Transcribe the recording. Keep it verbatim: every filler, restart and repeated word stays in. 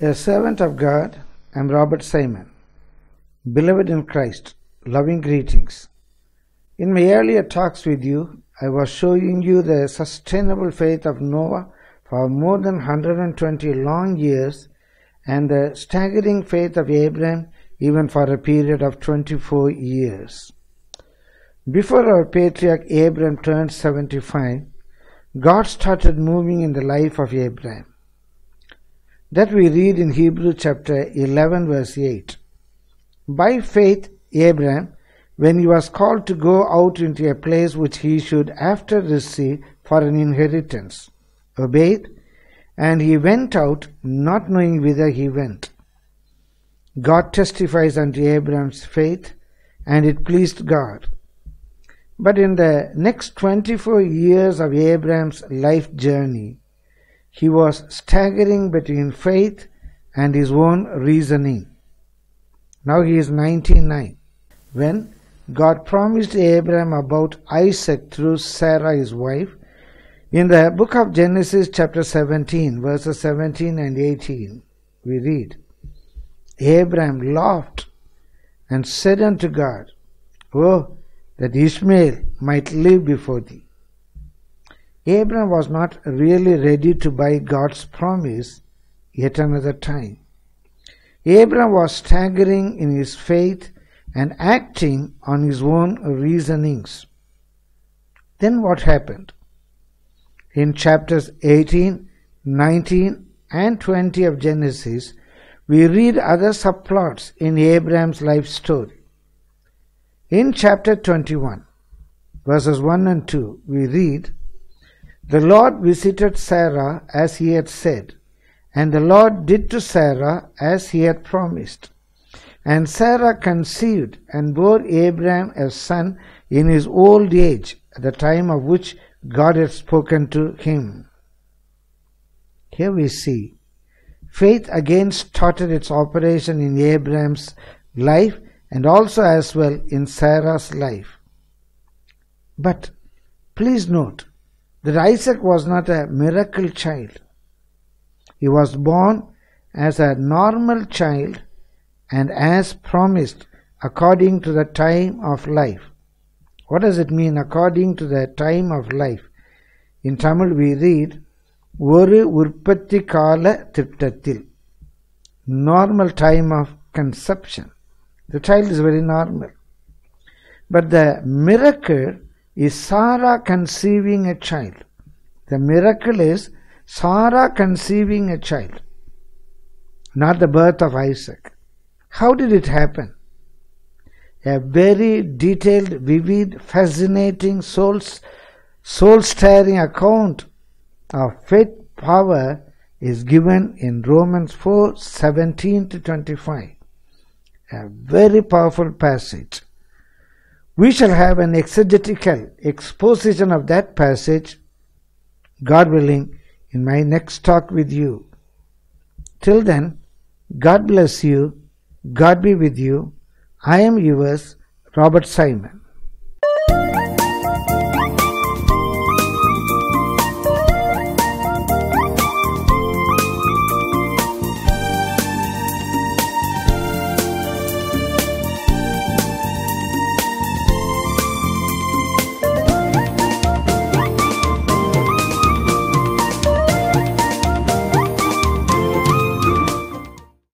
A servant of God, I am Robert Simon. Beloved in Christ, loving greetings. In my earlier talks with you, I was showing you the sustainable faith of Noah for more than one hundred twenty long years and the staggering faith of Abraham even for a period of twenty-four years. Before our patriarch Abraham turned seventy-five, God started moving in the life of Abraham. That we read in Hebrews chapter eleven verse eight. By faith Abraham, when he was called to go out into a place which he should after receive for an inheritance, obeyed, and he went out, not knowing whither he went. God testifies unto Abraham's faith, and it pleased God. But in the next twenty-four years of Abraham's life journey, he was staggering between faith and his own reasoning. Now he is ninety-nine, when God promised Abraham about Isaac through Sarah his wife in the book of Genesis chapter seventeen, verses seventeen and eighteen. We read, Abraham laughed and said unto God, Oh, that Ishmael might live before thee. Abraham was not really ready to buy God's promise yet another time. Abraham was staggering in his faith and acting on his own reasonings. Then what happened? In chapters eighteen, nineteen and twenty of Genesis, we read other subplots in Abraham's life story. In chapter twenty-one, verses one and two, we read, The Lord visited Sarah as he had said, and the Lord did to Sarah as he had promised. And Sarah conceived and bore Abraham a son in his old age, at the time of which God had spoken to him. Here we see, faith again started its operation in Abraham's life and also as well in Sarah's life. But please note, that Isaac was not a miracle child. He was born as a normal child and as promised according to the time of life. What does it mean according to the time of life? In Tamil we read, Oru Urpatti Kala Thiptatil. Normal time of conception. The child is very normal. But the miracle is Sarah conceiving a child. The miracle is Sarah conceiving a child, not the birth of Isaac. How did it happen? A very detailed, vivid, fascinating, souls, soul-stirring account of faith power is given in Romans four, seventeen to twenty-five. A very powerful passage. We shall have an exegetical exposition of that passage, God willing, in my next talk with you. Till then, God bless you, God be with you. I am yours, Robert Simon.